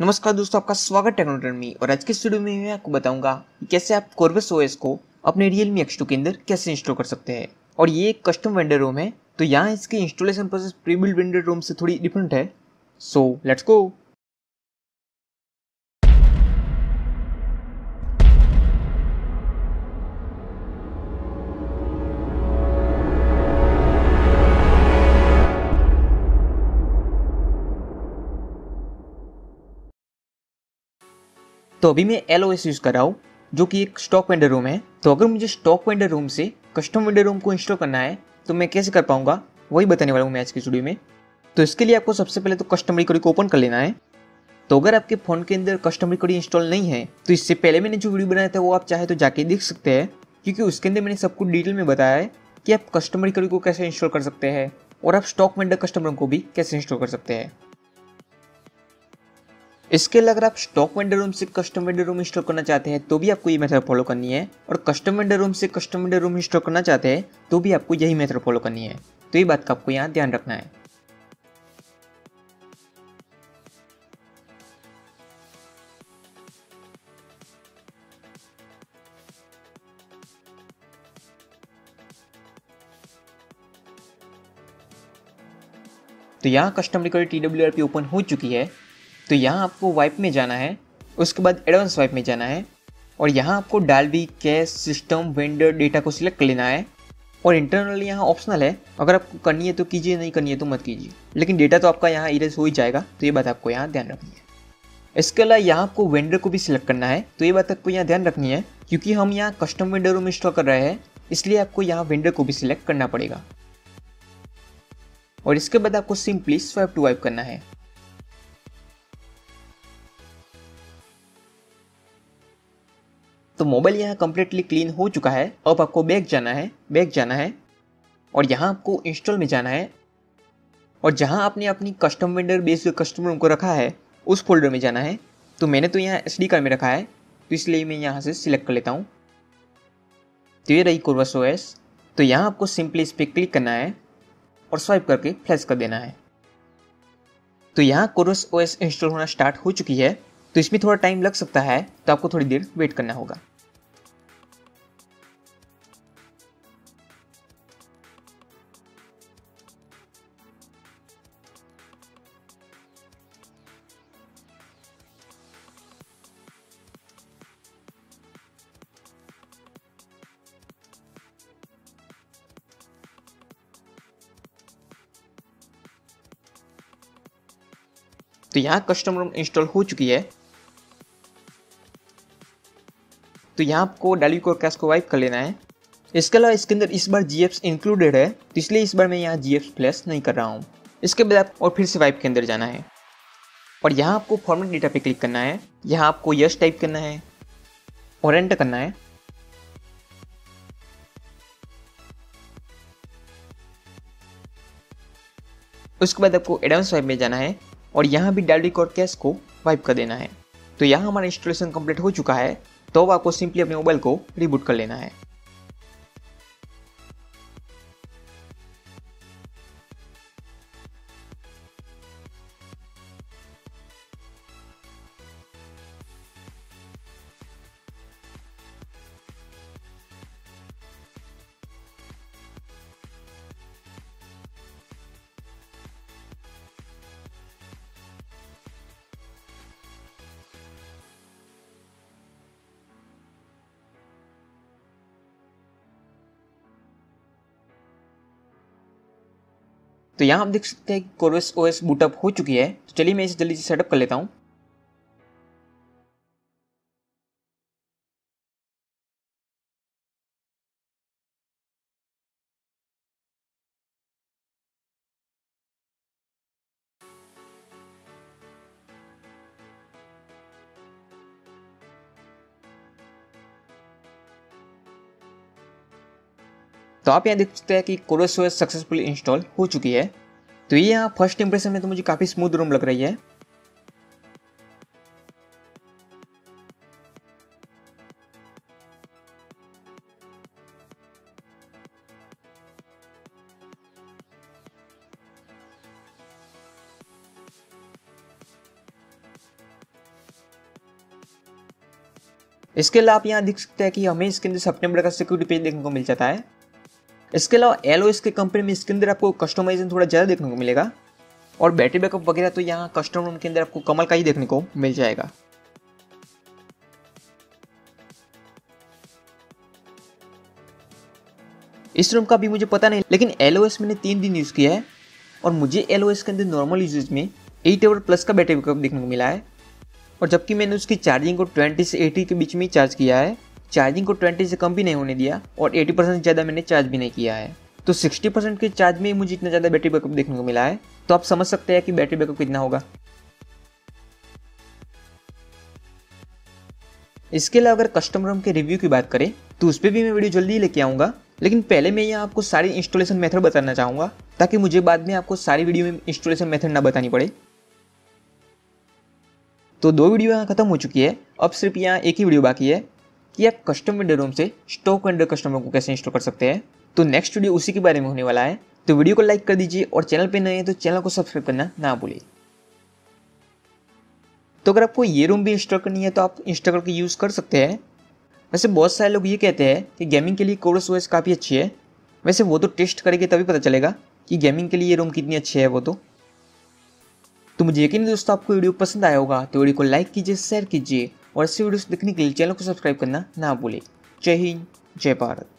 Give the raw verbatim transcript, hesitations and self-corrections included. नमस्कार दोस्तों, आपका स्वागत टेक्नो रिटर्न में। और आज के इस वीडियो में मैं आपको बताऊंगा कि कैसे आप कॉर्वस ओएस को अपने Realme एक्स टू के अंदर कैसे इंस्टॉल कर सकते हैं। और ये एक कस्टम वेंडर रोम है, तो यहाँ इसकी installation process pre build vendor ROM से थोड़ी डिफरेंट है। So let's go. तो अभी मैं एल ओ एस यूज़ कर रहा हूँ, जो कि एक स्टॉक वेंडर रूम है। तो अगर मुझे स्टॉक वेंडर रूम से कस्टम वेंडर रूम को इंस्टॉल करना है तो मैं कैसे कर पाऊंगा, वही बताने वाला हूँ मैं आज की वीडियो में। तो इसके लिए आपको सबसे पहले तो कस्टम रिकॉर्डिंग को ओपन कर लेना है। तो अगर आपके फ़ोन के अंदर कस्टम रिकॉर्डिंग इंस्टॉल नहीं है तो इससे पहले मैंने जो वीडियो बनाया था वो आप चाहे तो जाके देख सकते हैं, क्योंकि उसके अंदर मैंने सबको डिटेल में बताया है कि आप कस्टम रिकॉर्डिंग को कैसे इंस्टॉल कर सकते हैं और आप स्टॉक वेंडर कस्टम रूम को भी कैसे इंस्टॉल कर सकते हैं। इसके अलावा अगर आप स्टॉक वेंडर रूम से कस्टम वेंडर रूम इंस्टॉल करना चाहते हैं तो भी आपको ये मेथड फॉलो करनी है, और कस्टम वेंडर रूम से कस्टम वेंडर रूम इंस्टॉल करना चाहते हैं तो भी आपको यही मेथड फॉलो करनी है। तो ये बात का आपको यहाँ ध्यान रखना है। तो यहाँ custom record T W R P open हो चुकी है। तो यहाँ आपको वाइप में जाना है, उसके बाद एडवांस वाइप में जाना है, और यहाँ आपको Dalvik cache system vendor data को सिलेक्ट कर लेना है। और इंटरनल यहाँ ऑप्शनल है, अगर आपको करनी है तो कीजिए, नहीं करनी है तो मत कीजिए, लेकिन डेटा तो आपका यहाँ इरेज हो ही जाएगा। तो ये बात आपको यहाँ ध्यान रखनी है। इसके अलावा यहाँ आपको वेंडर को भी सिलेक्ट करना है। तो ये बात आपको यहाँ ध्यान रखनी है, क्योंकि हम यहाँ कस्टम वेंडर रूम इंस्टॉल कर रहे हैं, इसलिए आपको यहाँ वेंडर को भी सिलेक्ट करना पड़ेगा। और इसके बाद आपको सिंपली स्वाइप टू वाइप करना है। तो मोबाइल यहाँ कम्प्लीटली क्लीन हो चुका है। अब आपको बैक जाना है, बैक जाना है और यहाँ आपको इंस्टॉल में जाना है, और जहाँ आपने अपनी custom vendor based custom ROM को रखा है उस फोल्डर में जाना है। तो मैंने तो यहाँ एस डी कार्ड में रखा है, तो इसलिए मैं यहाँ से सिलेक्ट कर लेता हूँ। तो ये रही कॉर्वस ओएस। तो यहाँ आपको सिंपली इस पर क्लिक करना है और स्वाइप करके फ्लैश कर देना है। तो यहाँ कॉर्वस ओएस इंस्टॉल होना स्टार्ट हो चुकी है। तो इसमें थोड़ा टाइम लग सकता है, तो आपको थोड़ी देर वेट करना होगा। तो यहाँ कस्टम रूम इंस्टॉल हो चुकी है। तो यहाँ आपको डालवी कैश को वाइप कर लेना है। इसके अलावा इसके अंदर इस बार जीएप्स इंक्लूडेड है, तो इसलिए इस बार मैं यहाँ जीएप्स फ्लैश नहीं कर रहा हूँ। इसके बाद आप और फिर से वाइप के अंदर जाना है, और यहाँ आपको फॉर्मेट डेटा पे क्लिक करना है। यहाँ आपको यस टाइप करना है और एंटर करना है। उसके बाद आपको एडवांस वाइप में जाना है और यहाँ भी डालवी कैश को वाइप कर देना है। तो यहाँ हमारा इंस्टॉलेशन कंप्लीट हो चुका है। तो अब आपको सिंपली अपने मोबाइल को रिबूट कर लेना है। तो यहाँ आप देख सकते हैं कि कॉर्वस ओएस बूटअप हो चुकी है। तो चलिए मैं इसे जल्दी से सेटअप कर लेता हूँ। तो आप यहाँ देख सकते हैं कि कॉर्वस ओएस सक्सेसफुली इंस्टॉल हो चुकी है। तो ये यहाँ फर्स्ट इंप्रेशन में तो मुझे काफ़ी स्मूथ रूम लग रही है। इसके अलावा आप यहाँ देख सकते हैं कि हमें इसके अंदर सबसे बड़ा सिक्योरिटी पेज देखने को मिल जाता है। इसके अलावा एलओएस के कंपनी में इसके अंदर आपको कस्टमाइजेशन थोड़ा ज़्यादा देखने को मिलेगा और बैटरी बैकअप वगैरह तो यहाँ कस्टम रूम के अंदर आपको कमल का ही देखने को मिल जाएगा। इस रूम का भी मुझे पता नहीं, लेकिन एलओएस मैंने तीन दिन यूज़ किया है और मुझे एलओएस के अंदर नॉर्मल यूजेज में एट आवर प्लस का बैटरी बैकअप देखने को मिला है। और जबकि मैंने उसकी चार्जिंग को ट्वेंटी से एटी के बीच में चार्ज किया है, चार्जिंग को ट्वेंटी से कम भी नहीं होने दिया और एटी परसेंट ज़्यादा मैंने चार्ज भी नहीं किया है। तो सिक्सटी परसेंट के चार्ज में मुझे इतना ज़्यादा बैटरी बैकअप देखने को मिला है, तो आप समझ सकते हैं कि बैटरी बैकअप कितना होगा। इसके अलावा अगर कस्टम रोम के रिव्यू की बात करें तो उस पर भी मैं वीडियो जल्दी लेके आऊँगा, लेकिन पहले मैं यहाँ आपको सारी इंस्टॉलेशन मेथड बताना चाहूँगा ताकि मुझे बाद में आपको सारी वीडियो में इंस्टॉलेशन मेथड ना बतानी पड़े। तो दो वीडियो यहाँ खत्म हो चुकी है, अब सिर्फ यहाँ एक ही वीडियो बाकी है कि आप कस्टम वेंडर रोम से स्टॉक वेंडर कस्टमर को कैसे इंस्टॉल कर सकते हैं। तो नेक्स्ट वीडियो उसी के बारे में होने वाला है, तो वीडियो को लाइक कर दीजिए और चैनल पे नए हैं तो चैनल को सब्सक्राइब करना ना भूलें। तो अगर आपको ये रोम भी इंस्टॉल करनी है तो आप इंस्टॉल करके यूज़ कर सकते हैं। वैसे बहुत सारे लोग ये कहते हैं कि गेमिंग के लिए कोरस ओएस काफ़ी अच्छी है, वैसे वो तो टेस्ट करेंगे तभी पता चलेगा कि गेमिंग के लिए ये रोम कितनी अच्छी है वो तो। तो मुझे यकीन है दोस्तों आपको वीडियो पसंद आया होगा, तो वीडियो को लाइक कीजिए, शेयर कीजिए और ऐसे वीडियोस देखने के लिए चैनल को सब्सक्राइब करना ना भूलें। जय हिंद, जय भारत।